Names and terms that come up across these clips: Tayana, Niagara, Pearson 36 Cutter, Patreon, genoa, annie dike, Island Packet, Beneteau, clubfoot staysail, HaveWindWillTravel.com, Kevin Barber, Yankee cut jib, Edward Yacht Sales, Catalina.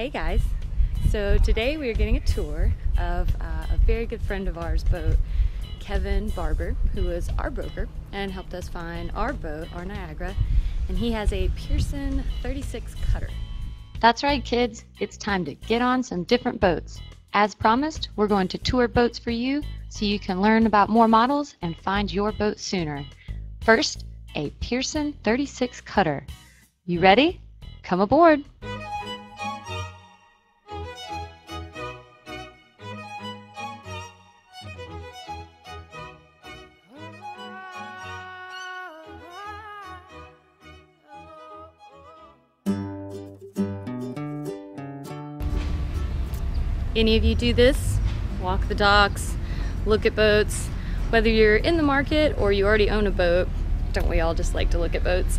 Hey guys, so today we are getting a tour of a very good friend of ours boat, Kevin Barber, who is our broker and helped us find our boat, our Niagara, and he has a Pearson 36 Cutter. That's right kids, it's time to get on some different boats. As promised, we're going to tour boats for you so you can learn about more models and find your boat sooner. First, a Pearson 36 Cutter. You ready? Come aboard! Any of you do this? Walk the docks, look at boats. Whether you're in the market or you already own a boat, don't we all just like to look at boats?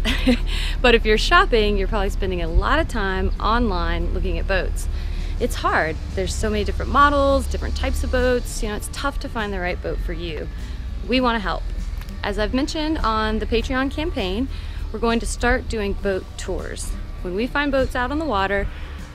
But if you're shopping, you're probably spending a lot of time online looking at boats. It's hard. There's so many different models, different types of boats. You know, it's tough to find the right boat for you. We want to help. As I've mentioned on the Patreon campaign, we're going to start doing boat tours. When we find boats out on the water,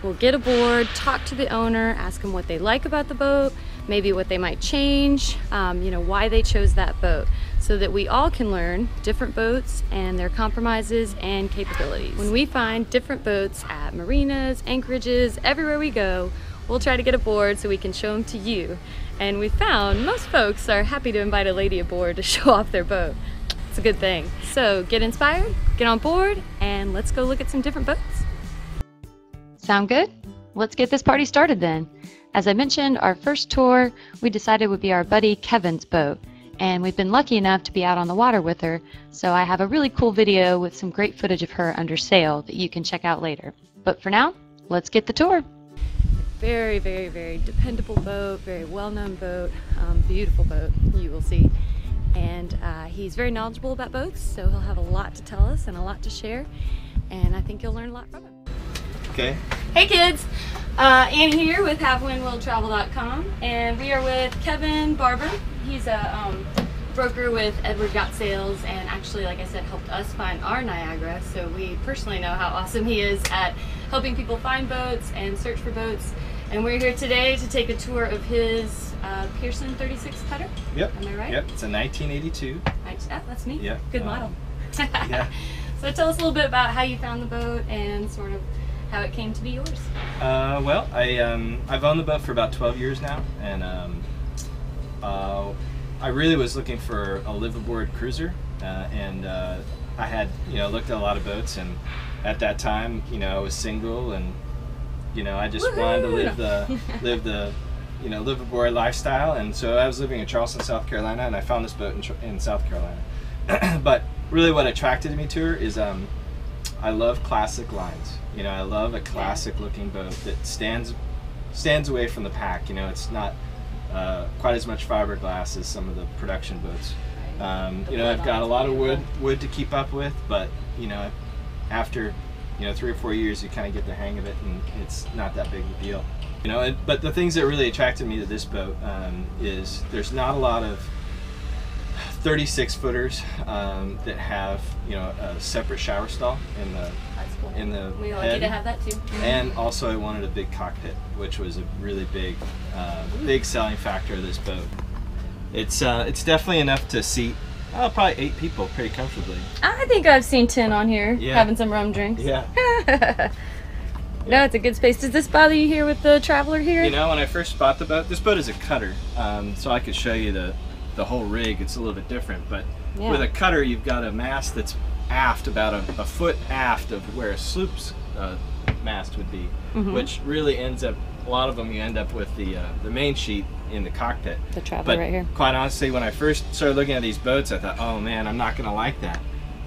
we'll get aboard, talk to the owner, ask them what they like about the boat, maybe what they might change, you know, why they chose that boat, so that we all can learn different boats and their compromises and capabilities. When we find different boats at marinas, anchorages, everywhere we go, we'll try to get aboard so we can show them to you. And we found most folks are happy to invite a lady aboard to show off their boat. It's a good thing. So get inspired, get on board, and let's go look at some different boats. Sound good? Let's get this party started then. As I mentioned, our first tour we decided would be our buddy Kevin's boat, and we've been lucky enough to be out on the water with her, so I have a really cool video with some great footage of her under sail that you can check out later. But for now, let's get the tour. Very, very, very dependable boat, very well-known boat, beautiful boat, you will see. And he's very knowledgeable about boats, so he'll have a lot to tell us and a lot to share, and I think you'll learn a lot from him. Okay. Hey kids, Ann here with HaveWindWillTravel.com, and we are with Kevin Barber. He's a broker with Edward Yacht Sales, and actually, like I said, helped us find our Niagara, so we personally know how awesome he is at helping people find boats and search for boats. And we're here today to take a tour of his Pearson 36 Cutter. Yep. Am I right? Yep, it's a 1982. That's me. Yep. Good model. Yeah. So tell us a little bit about how you found the boat and sort of how it came to be yours. Well, I've owned the boat for about 12 years now, and I really was looking for a live-aboard cruiser, and I had, you know, looked at a lot of boats, and at that time, you know, I was single, and you know, I just wanted to live the live-aboard lifestyle, and so I was living in Charleston, South Carolina, and I found this boat in South Carolina. But really, what attracted me to her is I love classic lines. You know, I love a classic-looking boat that stands away from the pack. You know, it's not quite as much fiberglass as some of the production boats. You know, I've got a lot of wood to keep up with, but you know, after 3 or 4 years, you kind of get the hang of it, and it's not that big a deal. You know, but the things that really attracted me to this boat is there's not a lot of 36-footers that have, you know, a separate shower stall in the we all get to have that too. And also I wanted a big cockpit, which was a really big big selling factor of this boat. It's definitely enough to seat probably 8 people pretty comfortably. I think I've seen 10 on here having some rum drinks. Yeah. No, it's a good space. Does this bother you here with the Traveler here? You know, when I first bought the boat, this boat is a cutter, so I could show you the whole rig. It's a little bit different, but with a cutter you've got a mast that's aft, about a foot aft of where a sloop's mast would be, which really ends up, a lot of them you end up with the main sheet in the cockpit. The Traveler right here. Quite honestly, when I first started looking at these boats, I thought, oh man, I'm not gonna like that.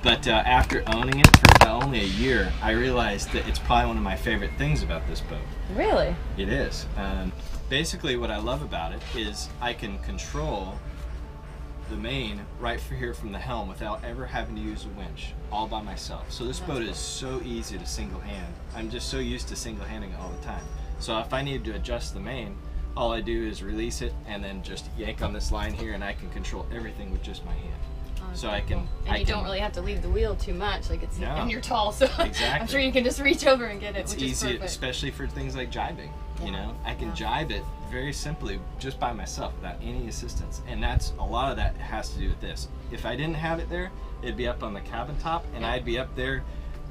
But after owning it for only a year, I realized that it's probably one of my favorite things about this boat. Really? It is. Basically what I love about it is I can control the main right here from the helm without ever having to use a winch, all by myself. So this boat is so easy to single hand. I'm just so used to single handing it all the time. So if I needed to adjust the main, all I do is release it and then just yank on this line here, and I can control everything with just my hand. so I can. And you don't really have to leave the wheel too much, like it's. No. And you're tall, so exactly. I'm sure you can just reach over and get it. It's easy, especially for things like jibing. Yeah. You know, I can jibe it very simply just by myself without any assistance, and that's a lot of that has to do with this. If I didn't have it there, it'd be up on the cabin top, and I'd be up there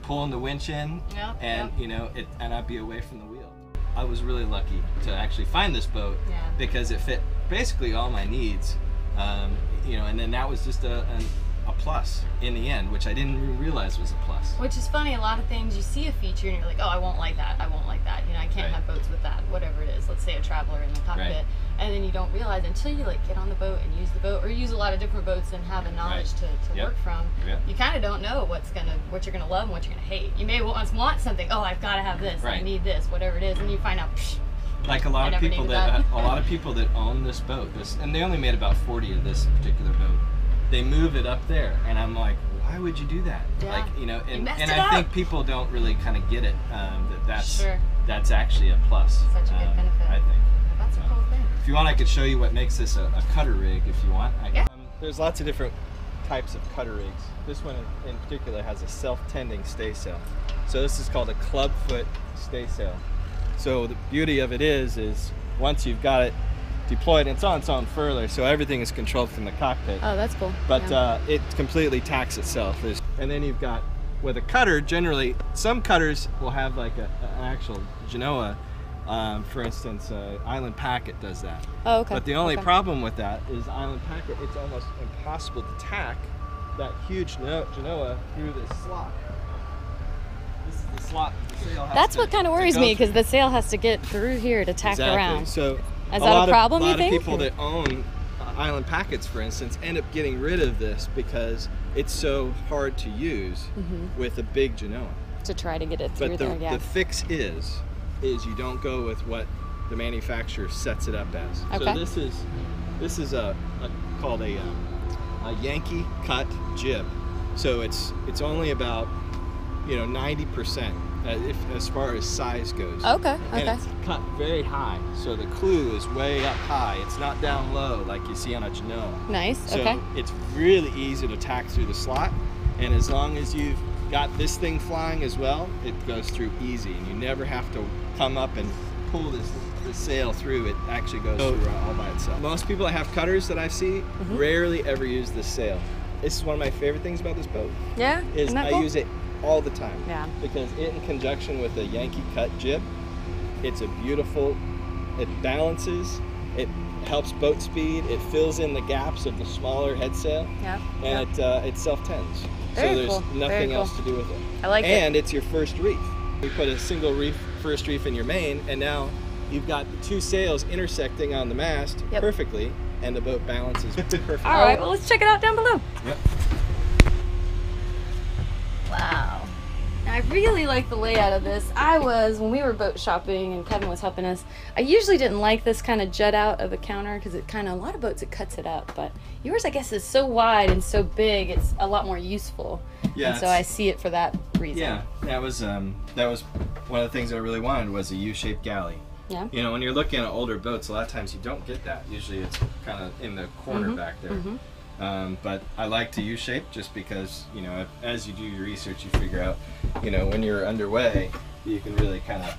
pulling the winch in, and you know, and I'd be away from the wheel. I was really lucky to actually find this boat because it fit basically all my needs, you know, and then that was just a plus in the end, which I didn't even realize was a plus. Which is funny, a lot of things you see a feature and you're like, oh, I won't like that, I won't like that, you know, I can't have boats with that, whatever it is, let's say a traveler in the cockpit, and then you don't realize until you like get on the boat and use the boat, or use a lot of different boats and have a knowledge to work from, you kind of don't know what you're gonna love and what you're gonna hate. You may want something, oh, I've gotta have this, I need this, whatever it is, and you find out, psh, like a lot of people that a lot of people that own this boat, and they only made about 40 of this particular boat. They move it up there, and I'm like, why would you do that? Like, you know, and I think people don't really kind of get it, that's actually a plus. Such a good benefit. I think. That's a cool thing. If you want, I could show you what makes this a cutter rig, if you want. There's lots of different types of cutter rigs. This one in particular has a self-tending staysail. So this is called a clubfoot staysail. So the beauty of it is once you've got it deployed, and it's on its own furler, so everything is controlled from the cockpit. Oh, that's cool. But it completely tacks itself. And then you've got, with a cutter, generally, some cutters will have like an actual genoa. For instance, Island Packet does that. Oh, okay. But the only problem with that is Island Packet, it's almost impossible to tack that huge genoa through this slot. This is the slot that the sail has. That's what kind of worries me, because the sail has to get through here to tack around. So, is that a problem, you think? A lot of people that own Island Packets, for instance, end up getting rid of this because it's so hard to use with a big genoa. To try to get it through there, yeah. But the fix is you don't go with what the manufacturer sets it up as. Okay. So this is called a Yankee cut jib. So it's only about, you know, 90%. As far as size goes. Okay. And it's cut very high, so the clew is way up high. It's not down low like you see on a genoa. Nice, So it's really easy to tack through the slot, and as long as you've got this thing flying as well, it goes through easy, and you never have to come up and pull the sail through. It actually goes through all by itself. Most people that have cutters that I see rarely ever use this sail. This is one of my favorite things about this boat. Yeah, isn't that cool? I use it all the time, because it, in conjunction with a Yankee cut jib, it's a beautiful, it balances, it helps boat speed, it fills in the gaps of the smaller head sail, and it self-tends, so there's nothing else to do with it. I like it. And it's your first reef. We put a single reef, first reef in your main, and now you've got the two sails intersecting on the mast perfectly, and the boat balances perfectly. All right, well, let's check it out down below. Wow. Now, I really like the layout of this. When we were boat shopping and Kevin was helping us, I usually didn't like this kind of jut out of a counter, because a lot of boats, it cuts it up, but yours, I guess, is so wide and so big, it's a lot more useful. Yeah. And so I see it for that reason. Yeah, that was one of the things I really wanted, was a U-shaped galley. Yeah. You know, when you're looking at older boats, a lot of times you don't get that. Usually it's kind of in the corner back there. But I like to U-shape just because, you know, as you do your research, you figure out, you know, when you're underway, you can really kind of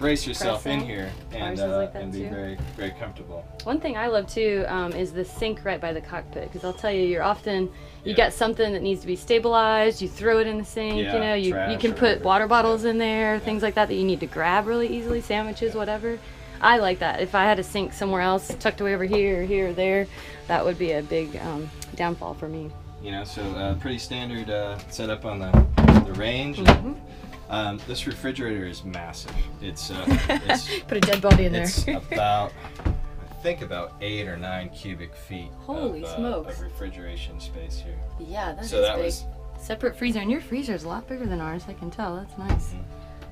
brace yourself in here and be very, very comfortable. One thing I love too is the sink right by the cockpit, because I'll tell you, you're often, you get something that needs to be stabilized, you throw it in the sink, you know, you can put water bottles in there, things like that that you need to grab really easily, sandwiches, whatever. I like that. If I had a sink somewhere else, tucked away over here, here, or there, that would be a big downfall for me. You know, so pretty standard setup on the range. This refrigerator is massive. It's put a dead body in there. It's about, I think, about 8 or 9 cubic feet. Holy smokes! Of refrigeration space here. Yeah, that's big. Was separate freezer, and your freezer is a lot bigger than ours. I can tell. That's nice.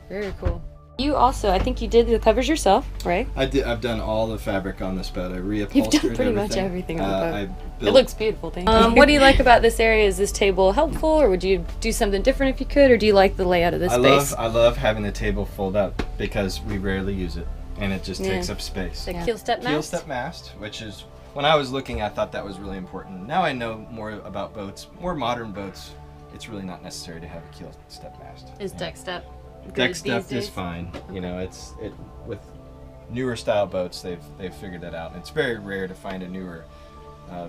Very cool. You also, I think you did the covers yourself, right? I did. I've done all the fabric on this boat. I reupholstered. You've done pretty much everything on the boat. It looks beautiful. Thank you. What do you like about this area? Is this table helpful, or would you do something different if you could, or do you like the layout of this space? I love having the table fold up, because we rarely use it, and it just takes up space. The keel step mast, which is when I was looking, I thought that was really important. Now I know more about boats, more modern boats. It's really not necessary to have a keel step mast. Is deck step good? Deck step is fine. Okay. You know, it with newer style boats, they've figured that out. It's very rare to find a newer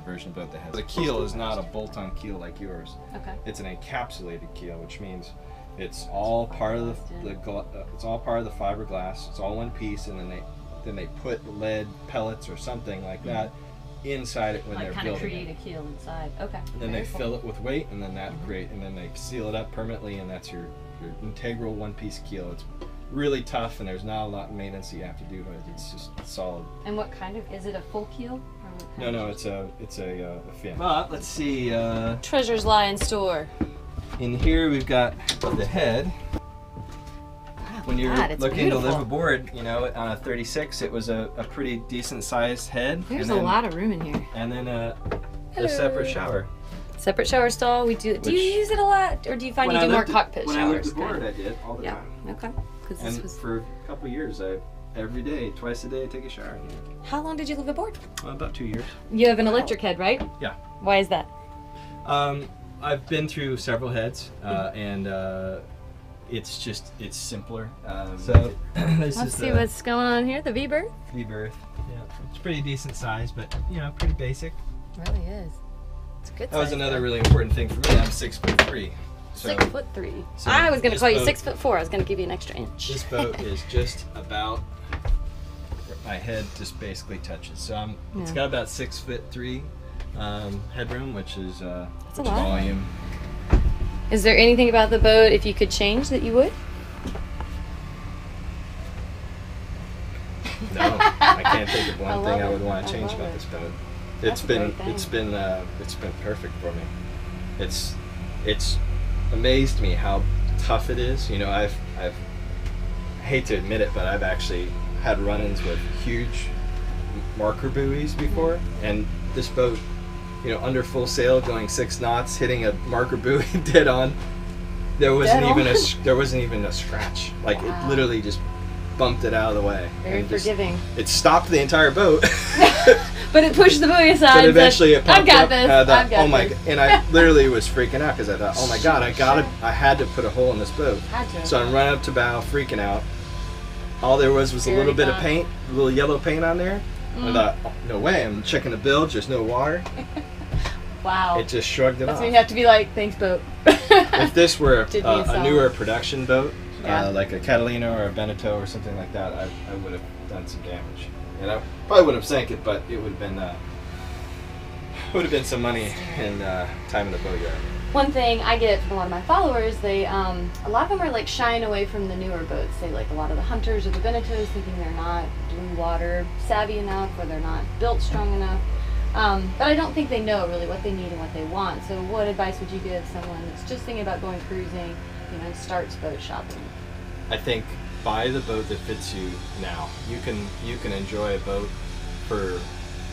version boat that has the keel is not a bolt-on keel like yours. Okay. It's an encapsulated keel, which means it's all part of it's all part of the fiberglass. It's all one piece, and then they put lead pellets or something like that inside it when like they're building. Kind of create a keel inside. Okay. And then they fill it with weight, and then that and then they seal it up permanently, and that's your integral one-piece keel. It's really tough, and there's not a lot of maintenance you have to do to it. It's just solid. And what kind of is it? A full keel? No, no, it's a fin. But let's see. Treasures lie in store. In here we've got the head. When you're looking to live aboard, you know, on a 36, it was a pretty decent sized head. There's a lot of room in here. And then a separate shower. Separate shower stall. We do. Do you use it a lot, or do you find you do more cockpit showers? When I lived aboard, I did all the time. Yeah. Okay. And for a couple years, every day, twice a day, I take a shower. How long did you live aboard? About 2 years. You have an electric head, right? Yeah. Why is that? I've been through several heads, and it's just, it's simpler. So let's see what's going on here, the V-berth. V-berth, yeah. It's pretty decent size, but you know, pretty basic. It really is. It's a good size. That was another really important thing for me. I'm 6'3". So, 6'3". So I was going to call you 6'4". I was going to give you an extra inch. This boat is just about, my head just basically touches. So it's got about 6'3" headroom, which is a lot. Volume. Is there anything about the boat, if you could change, that you would? No, I can't think of one thing I would want to change about this boat. It's been perfect for me. It's amazed me how tough it is. You know, I hate to admit it, but I've actually had run-ins with huge marker buoys before, and this boat, you know, under full sail, going 6 knots, hitting a marker buoy dead on. There wasn't even a scratch. Like it literally just bumped it out of the way. Very forgiving. It stopped the entire boat. But it pushed the buoy aside. But eventually it popped up. I've got this. And I literally was freaking out because I thought, oh my God, I had to put a hole in this boat. So I'm running up to bow, freaking out. All there was a little bit of paint, a little yellow paint on there. I thought, oh, no way, I'm checking the bilge, there's no water. Wow. It just shrugged it off. So you have to be like, thanks boat. If this were a newer production boat, like a Catalina or a Beneteau or something like that, I would have done some damage. And I probably would have sank it, but it would have been some money and time in the boatyard. One thing I get from a lot of my followers, they a lot of them are like shying away from the newer boats. They like a lot of the hunters or the Beneteaus, thinking they're not blue water savvy enough or they're not built strong enough. But I don't think they know really what they need and what they want. So what advice would you give someone that's just thinking about going cruising, you know, and starts boat shopping? I think buy the boat that fits you now. You can enjoy a boat for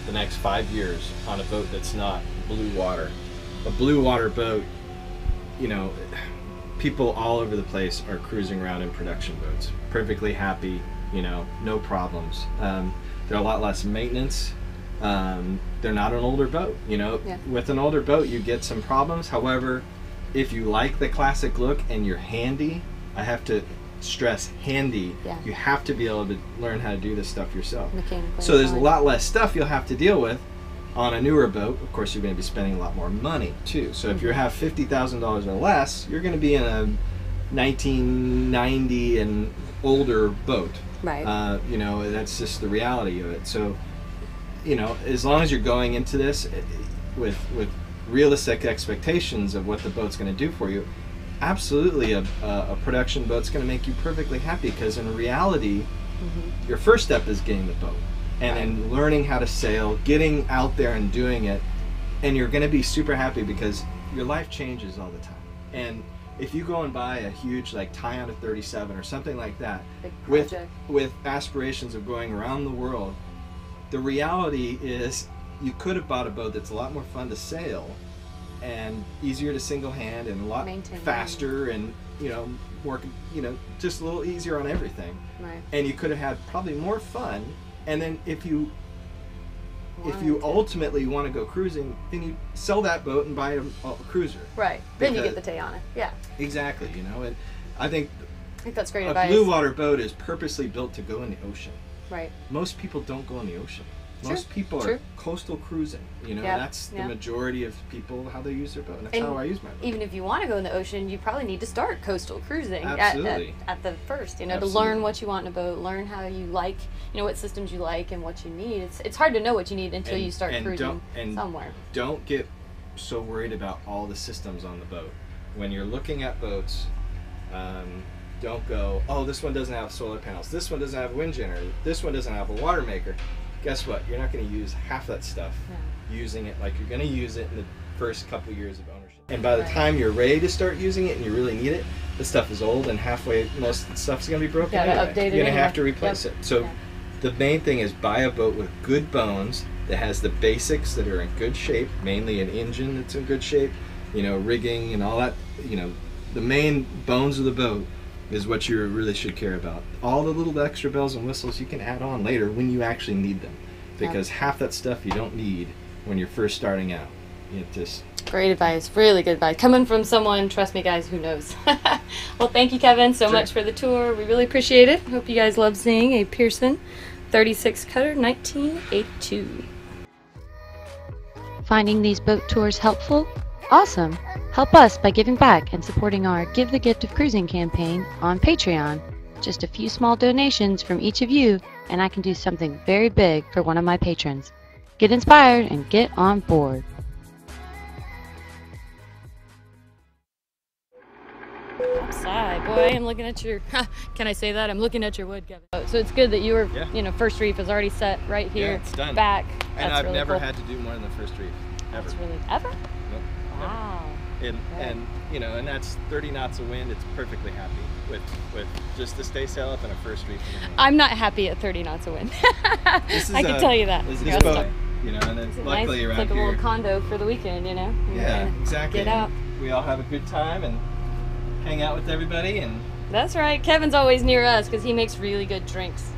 the next 5 years on a boat that's not blue water. A blue water boat, you know, people all over the place are cruising around in production boats, perfectly happy, you know, no problems. They're a lot less maintenance. They're not an older boat, you know. Yeah. With an older boat, you get some problems. However, if you like the classic look and you're handy, I have to stress handy. Yeah. You have to be able to learn how to do this stuff yourself. So there's a lot less stuff you'll have to deal with. On a newer boat, of course, you're going to be spending a lot more money too. So if you have $50,000 or less, you're going to be in a 1990 and older boat. Right. You know, that's just the reality of it. So, you know, as long as you're going into this with realistic expectations of what the boat's going to do for you, absolutely a production boat's going to make you perfectly happy, because in reality, your first step is getting the boat. And then learning how to sail, getting out there and doing it, and you're going to be super happy because your life changes all the time. And if you go and buy a huge like Tayana 37 or something like that, with aspirations of going around the world, the reality is you could have bought a boat that's a lot more fun to sail and easier to single hand and a lot faster and, you know, more, you know, just a little easier on everything. Right. And you could have had probably more fun. And then if you If you ultimately want to go cruising, then you sell that boat and buy a cruiser. Right. Then you get the Tayana. Yeah. Exactly. You know, and I think that's great advice. A blue water boat is purposely built to go in the ocean. Right. Most people don't go in the ocean. Most people are coastal cruising. You know, that's the majority of people, how they use their boat. And that's how I use my boat. Even if you want to go in the ocean, you probably need to start coastal cruising at the first, you know, to learn what you want in a boat, learn how you like, you know, what systems you like and what you need. It's hard to know what you need until you start cruising somewhere. Don't get so worried about all the systems on the boat. When you're looking at boats, don't go, oh, this one doesn't have solar panels, this one doesn't have a wind generator, this one doesn't have a water maker. Guess what? You're not going to use half that stuff using it like you're going to use it in the first couple years of ownership. And by the time you're ready to start using it and you really need it, the stuff is old and halfway, most of the stuff's going to be broken anyway. You're going to have to replace it. So the main thing is buy a boat with good bones that has the basics that are in good shape, mainly an engine that's in good shape, you know, rigging and all that, you know, the main bones of the boat is what you really should care about. All the little extra bells and whistles you can add on later when you actually need them, because half that stuff you don't need when you're first starting out. It just... Great advice, really good advice. Coming from someone, trust me guys, who knows. Well, thank you, Kevin, so much for the tour. We really appreciate it. Hope you guys love seeing a Pearson 36 Cutter 1982. Finding these boat tours helpful? Awesome! Help us by giving back and supporting our Give the Gift of Cruising campaign on Patreon. Just a few small donations from each of you and I can do something very big for one of my patrons. Get inspired and get on board! Outside, boy, I am looking at your, can I say that? I'm looking at your wood, Kevin. So it's good that you were, you know, first reef is already set right here, it's done. Back. And I've never had to do more than the first reef, ever. That's really, ever? Nope. Wow. And you know, and that's 30 knots of wind. It's perfectly happy with just the staysail up and a first reef. I'm not happy at 30 knots of wind. I can tell you that. This boat, you know, and then it's luckily nice, around it's like here, a little condo for the weekend, you know. Yeah, exactly. Get out. We all have a good time and hang out with everybody. And that's right. Kevin's always near us because he makes really good drinks.